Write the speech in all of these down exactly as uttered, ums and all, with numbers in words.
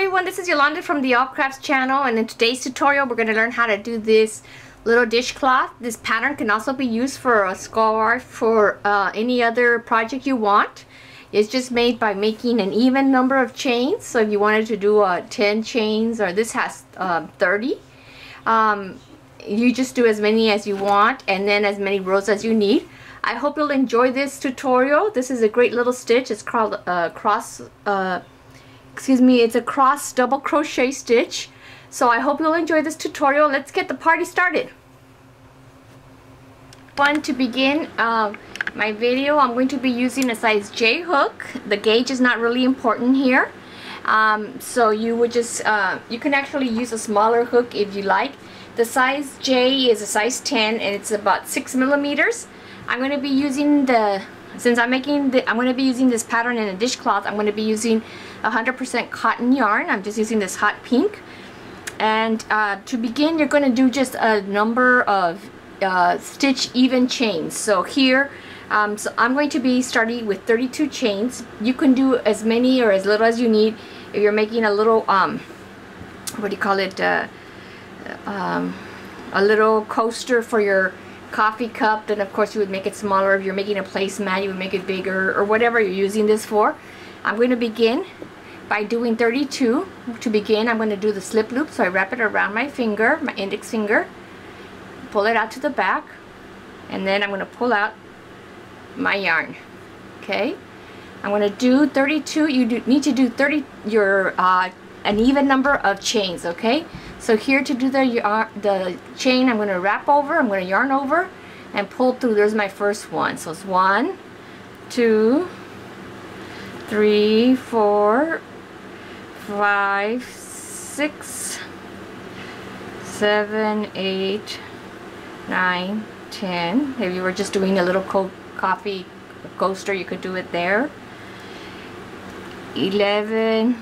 everyone, this is Yolanda from the All Crafts Channel, and in today's tutorial we're going to learn how to do this little dishcloth. This pattern can also be used for a scarf, for uh, any other project you want. It's just made by making an even number of chains, so if you wanted to do uh, ten chains, or this has uh, thirty, um, you just do as many as you want and then as many rows as you need. I hope you'll enjoy this tutorial. This is a great little stitch. It's called uh, cross... Uh, Excuse me, it's a cross double crochet stitch. So I hope you'll enjoy this tutorial. Let's get the party started. One to begin uh, my video, I'm going to be using a size J hook. The gauge is not really important here. Um, so you would just, uh, you can actually use a smaller hook if you like. The size J is a size ten and it's about six millimeters. I'm going to be using the Since I'm making the, I'm going to be using this pattern in a dishcloth, I'm going to be using one hundred percent cotton yarn. I'm just using this hot pink. And uh, to begin, you're going to do just a number of uh, stitch even chains. So here, um, so I'm going to be starting with thirty-two chains. You can do as many or as little as you need. If you're making a little, um, what do you call it, uh, um, a little coaster for your coffee cup, then of course you would make it smaller. If you're making a placemat, you would make it bigger, or whatever you're using this for. I'm going to begin by doing thirty-two. To begin, I'm going to do the slip loop, so I wrap it around my finger, my index finger, pull it out to the back, and then I'm going to pull out my yarn. Okay, I'm going to do thirty-two. You do, need to do thirty your uh, an even number of chains, okay? So here to do the, yarn, the chain, I'm going to wrap over, I'm going to yarn over and pull through. There's my first one. So it's one, two, three, four, five, six, seven, eight, nine, ten. If you were just doing a little co coffee coaster, you could do it there. eleven,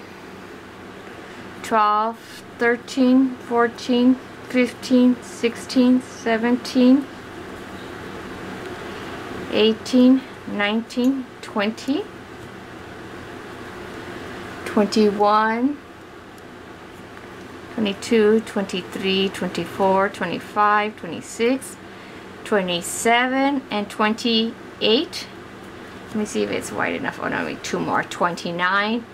twelve, thirteen, fourteen, fifteen, sixteen, seventeen, eighteen, nineteen, twenty, twenty-one, twenty-two, twenty-three, twenty-four, twenty-five, twenty-six, twenty-seven, and twenty-eight. Let me see if it's wide enough. Oh no, wait, two more. twenty-nine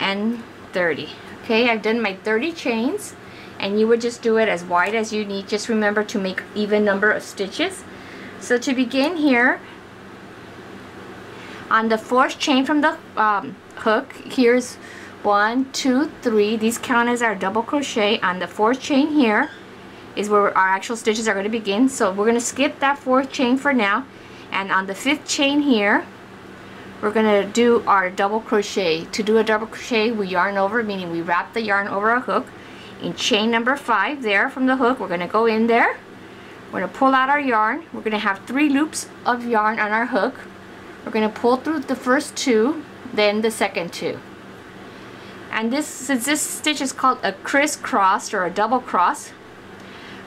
and thirty. Okay, I've done my thirty chains, and you would just do it as wide as you need. Just remember to make even number of stitches. So to begin here, on the fourth chain from the um, hook, here's one, two, three. These count as our double crochet. On the fourth chain here is where our actual stitches are going to begin. So we're going to skip that fourth chain for now, and on the fifth chain here, we're going to do our double crochet. To do a double crochet, we yarn over, meaning we wrap the yarn over our hook. In chain number five there from the hook, we're going to go in there. We're going to pull out our yarn. We're going to have three loops of yarn on our hook. We're going to pull through the first two, then the second two. And this, since this stitch is called a crisscross or a double cross,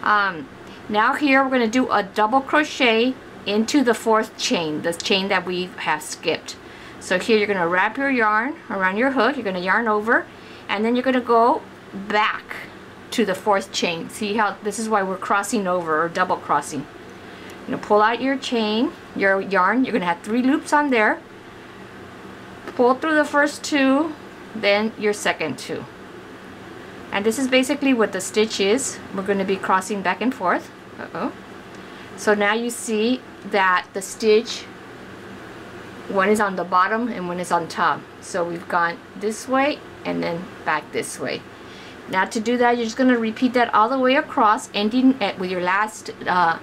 um, now here we're going to do a double crochet into the fourth chain, the chain that we have skipped. So here you're going to wrap your yarn around your hook, you're going to yarn over, and then you're going to go back to the fourth chain. See how this is why we're crossing over or double crossing. You're going to pull out your chain, your yarn, you're going to have three loops on there, pull through the first two, then your second two. And this is basically what the stitch is. We're going to be crossing back and forth. Uh-oh. So now you see that the stitch, one is on the bottom and one is on top. So we've gone this way and then back this way. Now to do that, you're just going to repeat that all the way across, ending at, with your last uh,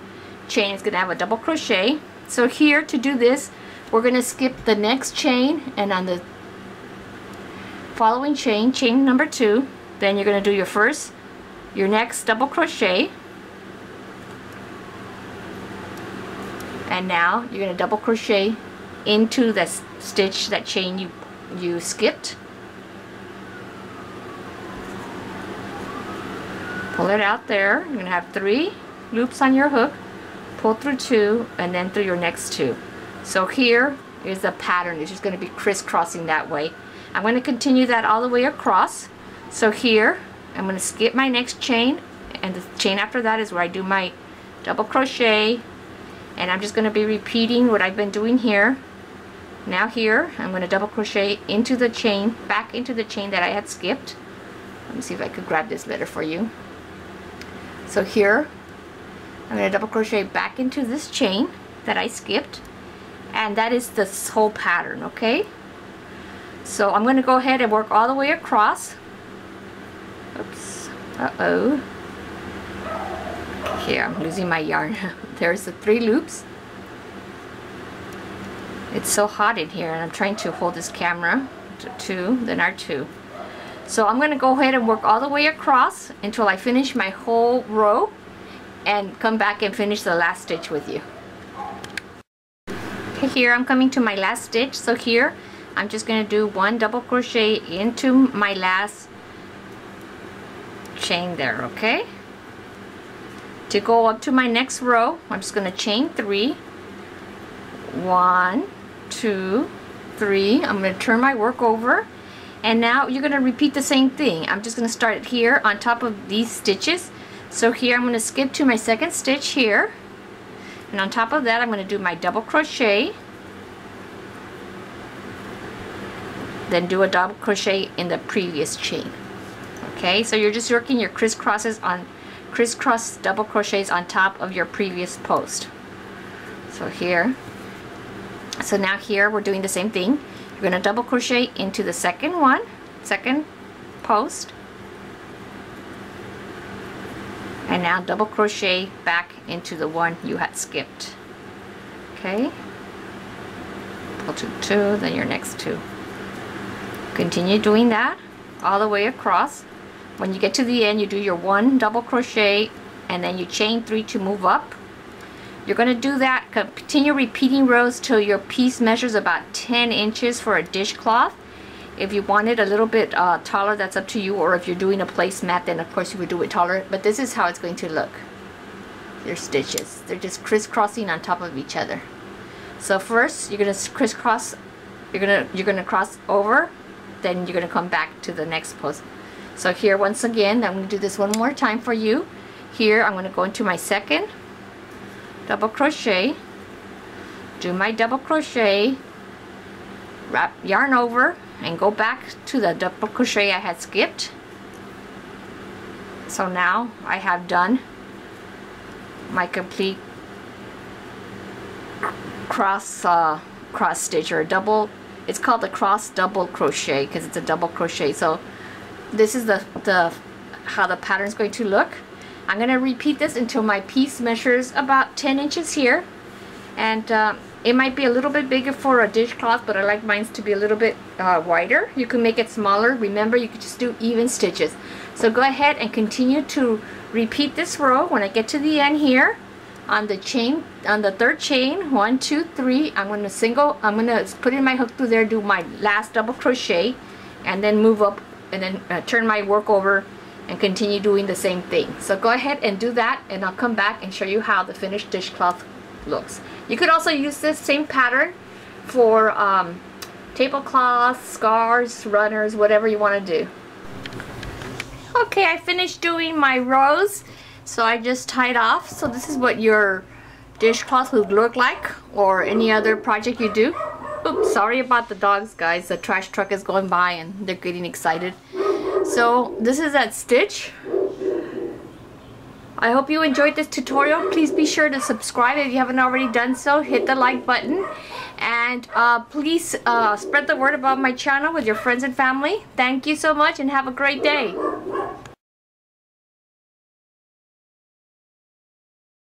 chain. It's going to have a double crochet. So here to do this, we're going to skip the next chain, and on the following chain, chain number two, then you're going to do your first, your next double crochet. And now you're going to double crochet into that stitch, that chain you you skipped. Pull it out there. You're going to have three loops on your hook. Pull through two and then through your next two. So here is the pattern. It's just going to be crisscrossing that way. I'm going to continue that all the way across. So here I'm going to skip my next chain, and the chain after that is where I do my double crochet, and I'm just going to be repeating what I've been doing here. Now here I'm going to double crochet into the chain, back into the chain that I had skipped. Let me see if I could grab this better for you. So here I'm going to double crochet back into this chain that I skipped, and that is this whole pattern, okay? So I'm going to go ahead and work all the way across. Oops, uh-oh. Okay, I'm losing my yarn. There's the three loops. It's so hot in here, and I'm trying to hold this camera to two, then our two. So I'm going to go ahead and work all the way across until I finish my whole row and come back and finish the last stitch with you. Okay, here I'm coming to my last stitch. So here I'm just going to do one double crochet into my last chain there, okay? To go up to my next row, I'm just going to chain three. One, two, three. I'm going to turn my work over, and now you're going to repeat the same thing. I'm just going to start here on top of these stitches. So here I'm going to skip to my second stitch here, and on top of that I'm going to do my double crochet, then do a double crochet in the previous chain. Okay, so you're just working your crisscrosses on crisscross double crochets on top of your previous post. So here, so now here we're doing the same thing. You're going to double crochet into the second one, second post, and now double crochet back into the one you had skipped. Okay, pull to two, then your next two. Continue doing that all the way across. When you get to the end, you do your one double crochet and then you chain three to move up. You're going to do that, continue repeating rows till your piece measures about ten inches for a dishcloth. If you want it a little bit uh, taller, that's up to you, or if you're doing a placemat, then of course you would do it taller, but this is how it's going to look. Your stitches, they're just crisscrossing on top of each other. So first you're going to crisscross, you're going to you're going to cross over, then you're going to come back to the next post. So here once again, I'm going to do this one more time for you. Here I'm going to go into my second double crochet, do my double crochet, wrap yarn over, and go back to the double crochet I had skipped. So now I have done my complete cross uh, cross stitch, or double, it's called the cross double crochet because it's a double crochet. So this is the, the how the pattern is going to look. I'm going to repeat this until my piece measures about ten inches here, and uh, it might be a little bit bigger for a dishcloth, but I like mine to be a little bit uh, wider. You can make it smaller. Remember, you can just do even stitches. So go ahead and continue to repeat this row. When I get to the end here, on the chain, on the third chain, one, two, three, I'm going to single, I'm going to put in my hook through there, do my last double crochet, and then move up, and then uh, turn my work over and continue doing the same thing. So go ahead and do that, and I'll come back and show you how the finished dishcloth looks. You could also use this same pattern for um, tablecloths, scarves, runners, whatever you want to do. Okay, I finished doing my rows, so I just tied off. So this is what your dishcloth would look like, or any other project you do. Oops, sorry about the dogs, guys. The trash truck is going by and they're getting excited. So this is that stitch. I hope you enjoyed this tutorial. Please be sure to subscribe if you haven't already done so. Hit the like button, and uh, please uh, spread the word about my channel with your friends and family. Thank you so much, and have a great day.